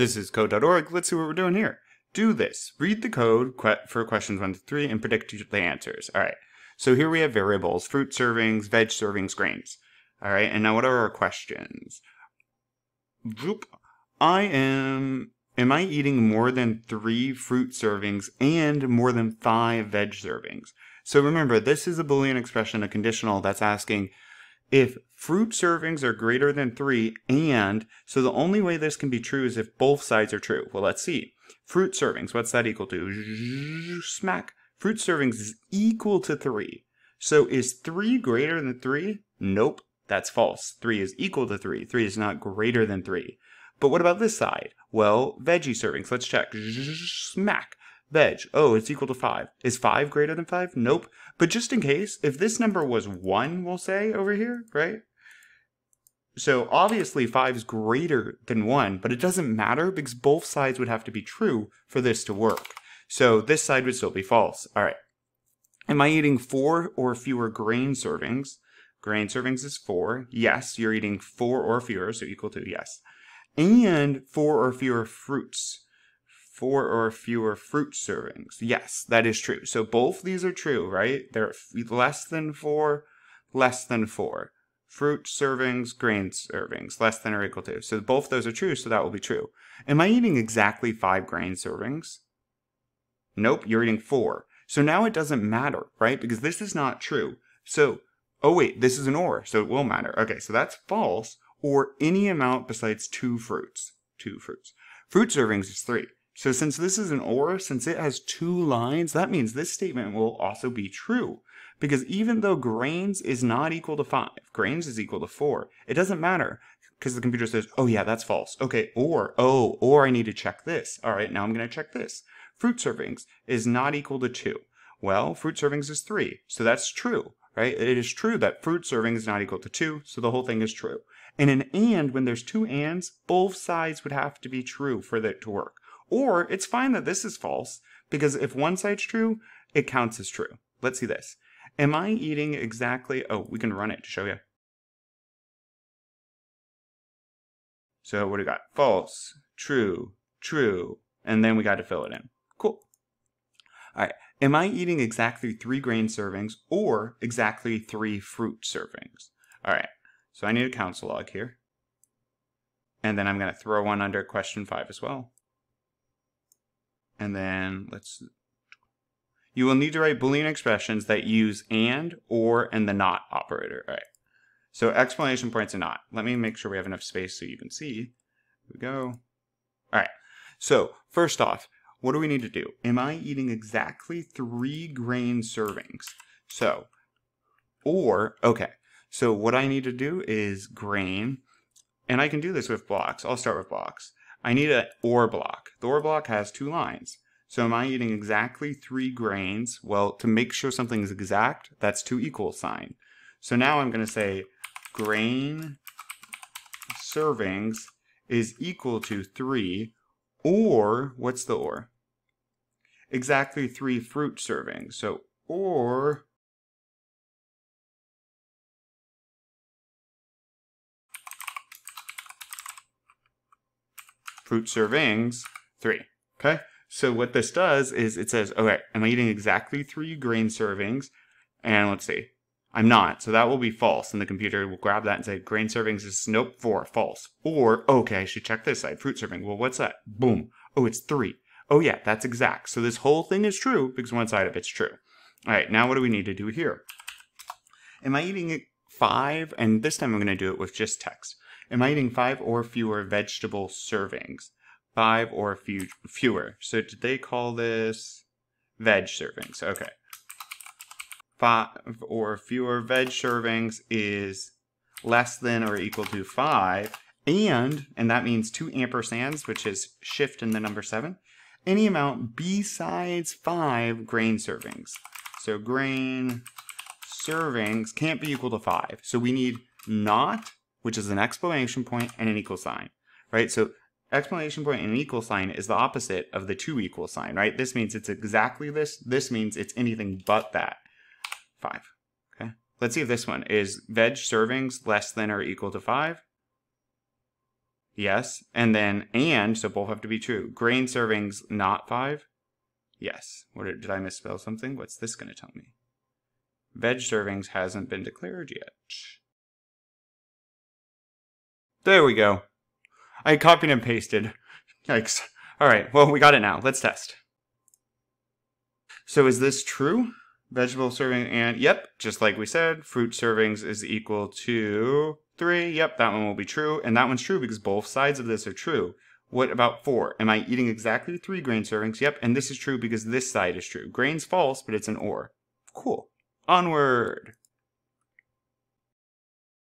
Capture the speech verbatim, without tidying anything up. This is code dot org. Let's see what we're doing here. Do this. Read the code for questions one to three and predict the answers. All right. So here we have variables, fruit servings, veg servings, grains. All right. And now what are our questions? I am, am I eating more than three fruit servings and more than five veg servings? So remember, this is a Boolean expression, a conditional that's asking if fruit servings are greater than three, and so the only way this can be true is if both sides are true. Well, let's see. Fruit servings, what's that equal to? Smack. Fruit servings is equal to three. So is three greater than three? Nope, that's false. three is equal to three. three is not greater than three. But what about this side? Well, veggie servings, let's check. Smack. Veg, oh, it's equal to five. Is five greater than five? Nope. But just in case, if this number was one, we'll say over here, right? So obviously five is greater than one, but it doesn't matter because both sides would have to be true for this to work. So this side would still be false. All right. Am I eating four or fewer grain servings? Grain servings is four. Yes, you're eating four or fewer, so equal to yes. And four or fewer fruits. Four or fewer fruit servings. Yes, that is true. So both these are true, right? They're less than four, less than four. Fruit servings, grain servings, less than or equal to. So both those are true, so that will be true. Am I eating exactly five grain servings? Nope, you're eating four. So now it doesn't matter, right? Because this is not true. So, oh wait, this is an or, so it will matter. Okay, so that's false, or any amount besides two fruits. Two fruits. Fruit servings is three. So since this is an or, since it has two lines, that means this statement will also be true. Because even though grains is not equal to five, grains is equal to four, it doesn't matter because the computer says, oh yeah, that's false. Okay, or, oh, or I need to check this. All right, now I'm going to check this. Fruit servings is not equal to two. Well, fruit servings is three, so that's true, right? It is true that fruit serving is not equal to two, so the whole thing is true. And an and, when there's two ands, both sides would have to be true for that to work. Or it's fine that this is false because if one side's true, it counts as true. Let's see this. Am I eating exactly, oh, we can run it to show you. So what do we got? False, true, true, and then we got to fill it in. Cool. All right, am I eating exactly three grain servings or exactly three fruit servings? All right, so I need a council log here. And then I'm gonna throw one under question five as well. And then let's, you will need to write Boolean expressions that use and, or, and the not operator. All right. So exclamation points and not. Let me make sure we have enough space so you can see. Here we go. All right. So first off, what do we need to do? Am I eating exactly three grain servings? So, or, okay. So what I need to do is grain, and I can do this with blocks. I'll start with blocks. I need an or block. The or block has two lines. So am I eating exactly three grains? Well, to make sure something is exact, that's two equal sign. So now I'm going to say grain servings is equal to three, or, what's the or? Exactly three fruit servings. So or fruit servings, three, okay? So what this does is it says, okay, am I eating exactly three grain servings? And let's see, I'm not, so that will be false, and the computer will grab that and say, grain servings is, nope, four, false. Or, okay, I should check this side, fruit serving, well, what's that? Boom, oh, it's three. Oh yeah, that's exact. So this whole thing is true because one side of it's true. All right, now what do we need to do here? Am I eating five? And this time I'm gonna do it with just text. Am I eating five or fewer vegetable servings? Five or few, fewer. So did they call this veg servings? Okay. Five or fewer veg servings is less than or equal to five. And, and that means two ampersands, which is shift in the number seven, any amount besides five grain servings. So grain servings can't be equal to five. So we need not, which is an exclamation point and an equal sign, right? So exclamation point and an equal sign is the opposite of the two equal sign, right? This means it's exactly this. This means it's anything but that. Five, okay? Let's see if this one is veg servings less than or equal to five. Yes. And then and, so both have to be true. Grain servings not five? Yes. What did, did I misspell something? What's this going to tell me? Veg servings hasn't been declared yet. There we go. I copied and pasted. Yikes. All right. Well, we got it now. Let's test. So is this true? Vegetable serving and, yep, just like we said, fruit servings is equal to three. Yep, that one will be true. And that one's true because both sides of this are true. What about four? Am I eating exactly three grain servings? Yep, and this is true because this side is true. Grain's false, but it's an or. Cool. Onward.